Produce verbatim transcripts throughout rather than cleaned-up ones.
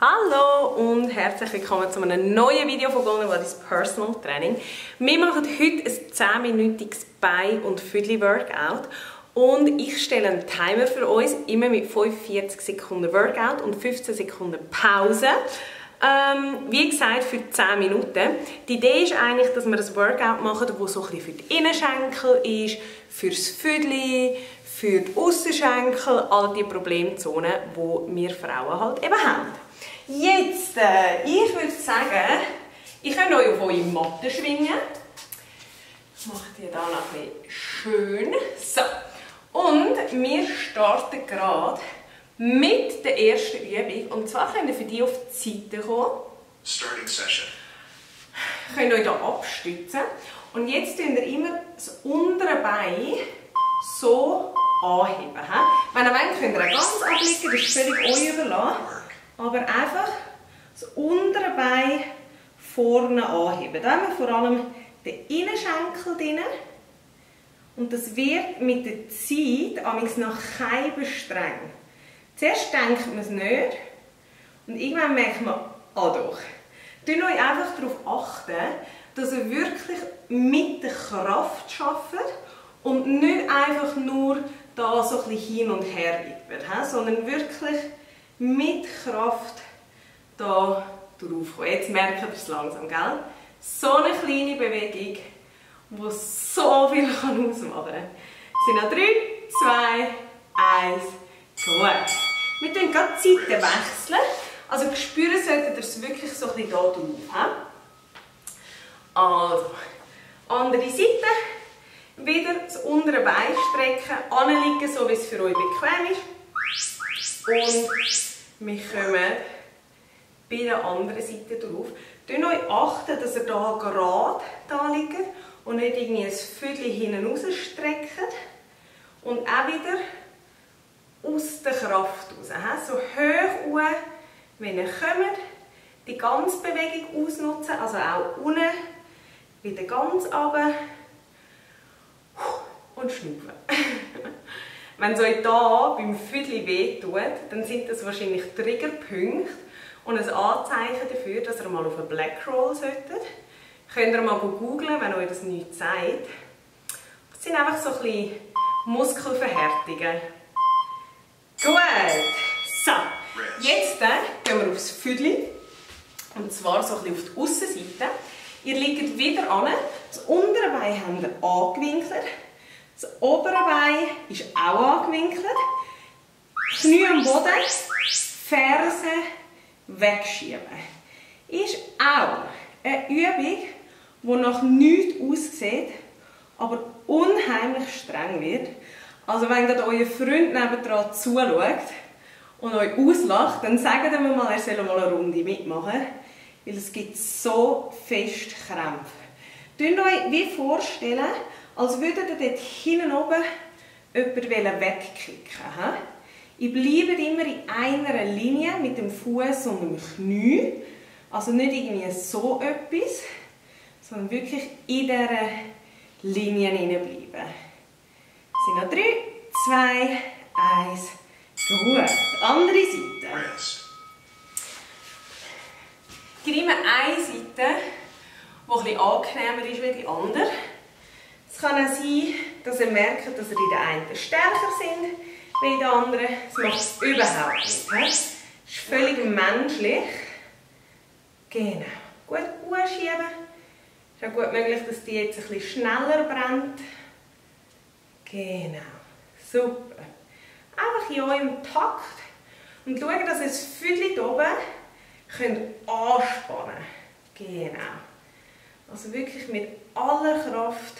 Hallo und herzlich willkommen zu einem neuen Video von goldenbody Personal Training. Wir machen heute ein zehnminütiges Bein- und Füdli-Workout und ich stelle einen Timer für uns, immer mit fünfundvierzig Sekunden Workout und fünfzehn Sekunden Pause. Ähm, wie gesagt, für zehn Minuten. Die Idee ist eigentlich, dass wir ein Workout machen, das so ein bisschen für die Innenschenkel ist, für das Füdli, für die Aussenschenkel, all die Problemzonen, die wir Frauen halt eben haben. Jetzt, äh, ich würde sagen, ich könnt euch auf eure Matte schwingen. Ich mache die hier noch ein bisschen schön. So. Und wir starten gerade mit der ersten Übung. Und zwar könnt ihr für die auf die Seite kommen. Starting Session. Könnt ihr euch hier abstützen. Und jetzt tun ihr immer das untere Bein so anheben. Wenn ihr wollt, könnt ihr auch ganz abliegen, das ist völlig euch überlassen. Aber einfach das untere Bein vorne anheben. Da haben wir vor allem den Innenschenkel drin. Und das wird mit der Zeit allerdings nach Keiben streng. Zuerst denkt man es nicht und irgendwann merkt man, ah doch. Tut euch einfach darauf achten, dass ihr wirklich mit der Kraft arbeitet und nicht einfach nur da so ein bisschen hin und her wippert, sondern wirklich mit Kraft da drauf kommen. Jetzt merkt ihr es langsam, gell? So eine kleine Bewegung, die so viel ausmachen kann. Es sind noch drei, zwei, eins, gut. Wir wechseln gerade die Seite. Wechseln. Also spüren solltet ihr es wirklich so ein bisschen da drauf. He? Also, andere Seite. Wieder das untere Bein strecken, anliegen, so wie es für euch bequem ist. Und wir kommen bei der anderen Seite drauf. Tut euch achten, dass ihr da gerade da liegt und nicht irgendwie ein Füdli hinten rausstreckt. Und auch wieder aus der Kraft raus. So hoch hoch, wenn ihr kommt. Die ganze Bewegung ausnutzen, also auch unten. Wieder ganz runter. Und schnaufen. Wenn es euch hier beim Füdli wehtut, dann sind das wahrscheinlich Triggerpunkte und ein Anzeichen dafür, dass ihr mal auf einen Blackroll solltet. Könnt ihr mal googlen, wenn euch das nichts sagt. Das sind einfach so ein bisschen Muskelverhärtungen. Gut! So, jetzt gehen wir aufs Füdli. Und zwar so ein bisschen auf die Aussenseite. Ihr liegt wieder an. Das untere Bein habt ihr angewinkelt. Das obere Bein ist auch angewinkelt. Knie am Boden, Fersen wegschieben. Ist auch eine Übung, die nach nichts aussieht, aber unheimlich streng wird. Also wenn ihr euren Freund nebendran zuschaut und euch auslacht, dann sagt ihm mal, er soll mal eine Runde mitmachen, weil es gibt so fest Krämpfe. Könnt ihr euch wie vorstellen, als würde ihr dort hinten oben jemanden wegkicken. Ich bleibe immer in einer Linie mit dem Fuß und dem Knie. Also nicht irgendwie so etwas, sondern wirklich in dieser Linie hineinbleiben. Es sind noch drei, zwei, eins, gut. Andere Seite. Ich nehme eine Seite, die etwas angenehmer ist als die andere. Es kann auch sein, dass ihr merkt, dass ihr in der einen stärker sind, wie in der anderen. Das macht es überhaupt nicht. Das ist völlig menschlich. Genau. Gut anschieben. Es ist auch gut möglich, dass die jetzt ein bisschen schneller brennt. Genau. Super. Einfach in eurem Takt. Und schauen, dass ihr das Füdli hier oben könnt anspannen. Genau. Also wirklich mit aller Kraft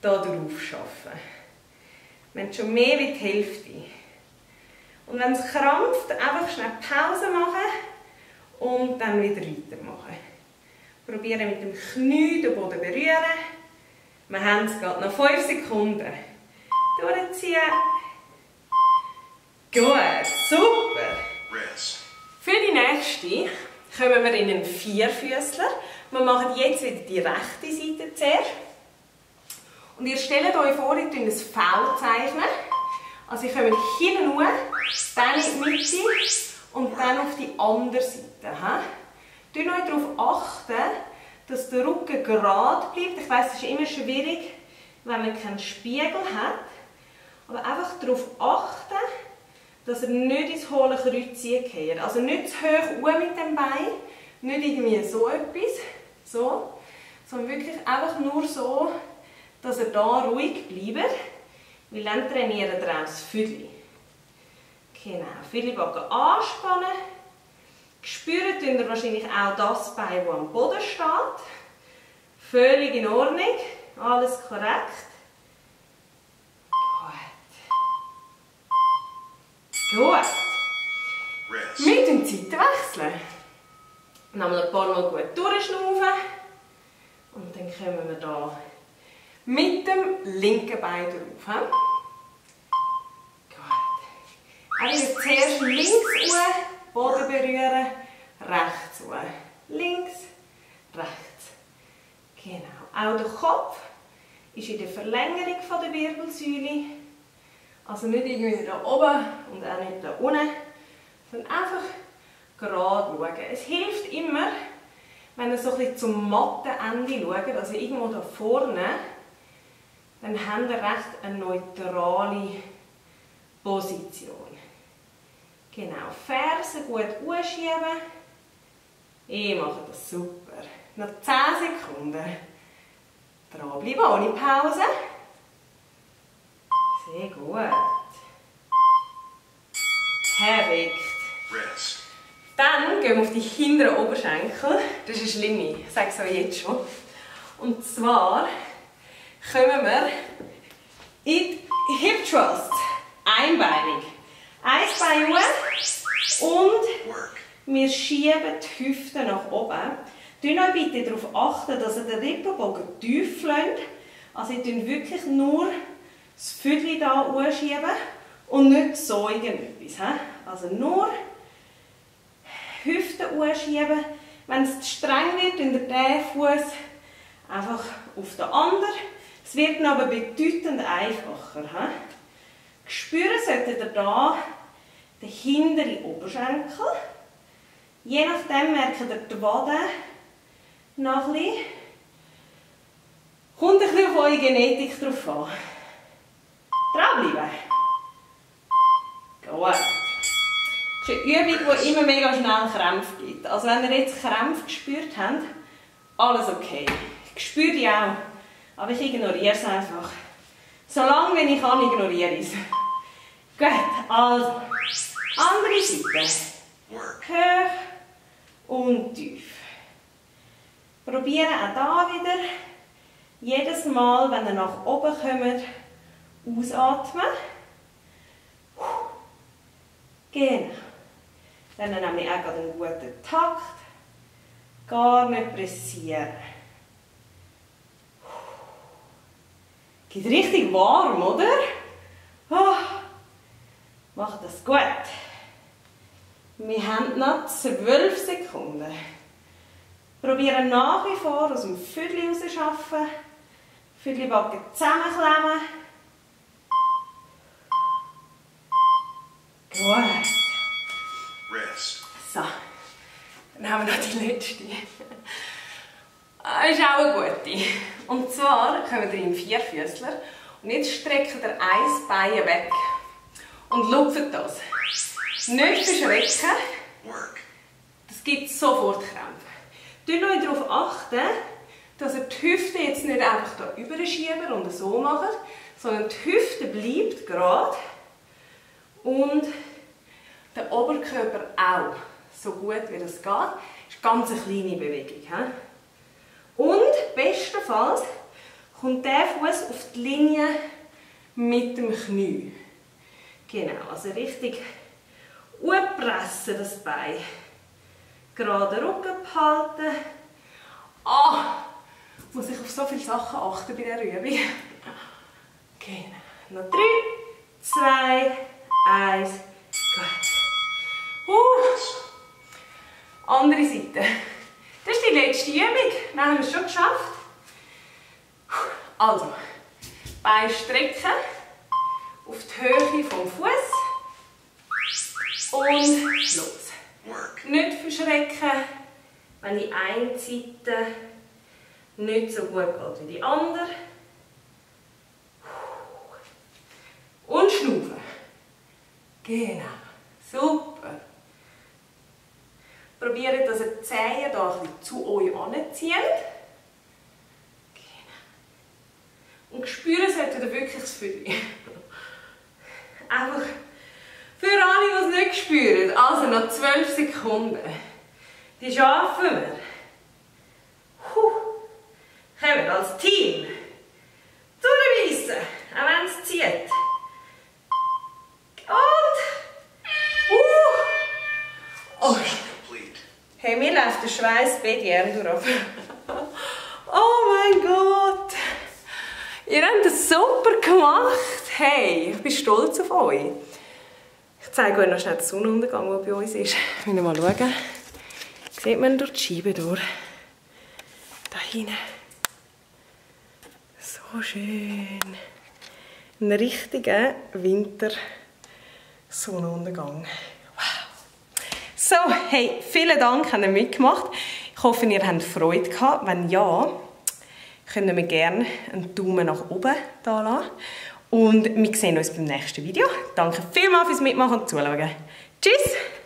da drauf arbeiten. Wir haben schon mehr als die Hälfte. Und wenn es krampft, einfach schnell Pause machen und dann wieder weitermachen. Probieren mit dem Knie den Boden berühren. Wir haben es gerade noch fünf Sekunden. Durchziehen. Gut, super. Für die nächste kommen wir in einen Vierfüßler. Wir machen jetzt wieder die rechte Seite zuerst. Und ihr stellt euch vor, ihr zeichnet ein V. Also ihr kommt hinten hoch, dann in die Mitte und dann auf die andere Seite. He? Tut euch darauf achten, dass der Rücken gerade bleibt. Ich weiss, es ist immer schwierig, wenn man keinen Spiegel hat. Aber einfach darauf achten, dass er nicht ins hohle Kreuz zieht. Also nicht zu hoch mit dem Bein, nicht irgendwie so etwas, so, sondern wirklich einfach nur so, dass er da ruhig bleibt. Weil dann trainieren wir auch das Füdli. Genau, Füdlibacken anspannen. Spürt ihr wahrscheinlich auch das Bein, das am Boden steht. Völlig in Ordnung, alles korrekt. Gut. Mit dem Zeitwechseln. Nochmal ein paar Mal gut durchschnaufen. Und dann kommen wir hier mit dem linken Bein drauf. Gut. Also zuerst links hoch, Boden berühren, rechts hoch. Links, rechts. Genau. Auch der Kopf ist in der Verlängerung der Wirbelsäule. Also nicht irgendwie da oben und auch nicht da unten, sondern einfach gerade schauen. Es hilft immer, wenn ihr so ein bisschen zum Mattenende schaut, also irgendwo da vorne, dann habt ihr recht eine neutrale Position. Genau, Fersen gut anschieben. Ich mache das super. Noch zehn Sekunden. Dranbleiben, ohne Pause. Sehr gut. Perfekt. Rest. Dann gehen wir auf die hinteren Oberschenkel. Das ist schlimm, ich sage es euch jetzt schon. Und zwar kommen wir in die Hip-Trust. Einbeinig. Ein Bein hoch und wir schieben die Hüfte nach oben. Achtet euch bitte darauf achten, dass ihr den Rippenbogen tief lässt. Also ihr tut wirklich nur das Füdli hier anschieben und nicht so irgendetwas. Also nur Hüften anschieben. Wenn es zu streng wird, dann den Fuß einfach auf den anderen. Es wird dann aber bedeutend einfacher. Spüren solltet ihr hier den hinteren Oberschenkel. Je nachdem merkt ihr die Wade noch ein bisschen. Kommt ein bisschen auf eure Genetik drauf an. Dranbleiben. Gut. Das ist eine Übung, die immer mega schnell Krämpfe gibt. Also wenn ihr jetzt Krämpfe gespürt habt, alles okay. Ich spüre die auch, aber ich ignoriere es einfach. Solange ich kann, ignoriere ich es. Gut, also. Andere Seite. Hoch und tief. Probieren auch hier wieder. Jedes Mal, wenn ihr nach oben kommt, ausatmen. Genau. Dann nehmen wir auch einen guten Takt. Gar nicht pressieren. Geht richtig warm, oder? Oh. Macht das gut. Wir haben noch zwölf Sekunden. Probieren nach wie vor aus dem Füdli raus zu arbeiten. Füdlibacken zusammenklemmen. Gut. Rest. So, dann haben wir noch die letzte. Das ist auch eine gute. Und zwar kommen wir im Vierfüßler und jetzt strecken ihr ein Bein weg und lupfen das. Nicht verschrecken, das gibt sofort Krämpfe. Achtet darauf achten, dass ihr die Hüfte jetzt nicht einfach da überschiebt und so macht, sondern die Hüfte bleibt gerade. Und der Oberkörper auch, so gut wie das geht. Das ist ganz eine ganz kleine Bewegung. He? Und bestenfalls kommt der Fuß auf die Linie mit dem Knie. Genau, also richtig hochpressen das Bein. Gerade den Rücken behalten. Ah, oh, muss ich auf so viele Sachen achten bei dieser Übung. Genau, noch drei, zwei, eins, gut. Uh, andere Seite. Das ist die letzte Übung. Dann haben wir es schon geschafft. Also, Bein strecken auf die Höhe vom Fuß und los. work. Nicht verschrecken, wenn die eine Seite nicht so gut geht wie die andere. Und schnaufen. Genau. Super. Probiert, dass ihr die Zehen hier ein bisschen zu euch anzieht. Genau. Und spüren solltet ihr wirklich das Fühlen. Einfach für alle, die es nicht spüren. Also noch zwölf Sekunden. Die schaffen wir. Huh. Kommen als Team. Durchreissen, auch wenn es zieht. Hey, mir läuft der Schweiß bei die Arme drauf. Oh mein Gott! Ihr habt das super gemacht! Hey, ich bin stolz auf euch. Ich zeige euch noch schnell den Sonnenuntergang, der bei uns ist. Wenn wir mal schauen, sieht man durch die Scheibe durch. Da hinten. So schön. Ein richtiger Winter-Sonnenuntergang. So, hey, vielen Dank, habt ihr mitgemacht. Ich hoffe, ihr habt Freude gehabt. Wenn ja, könnt ihr gerne einen Daumen nach oben da lassen. Und wir sehen uns beim nächsten Video. Danke vielmals fürs Mitmachen und Zuschauen. Tschüss!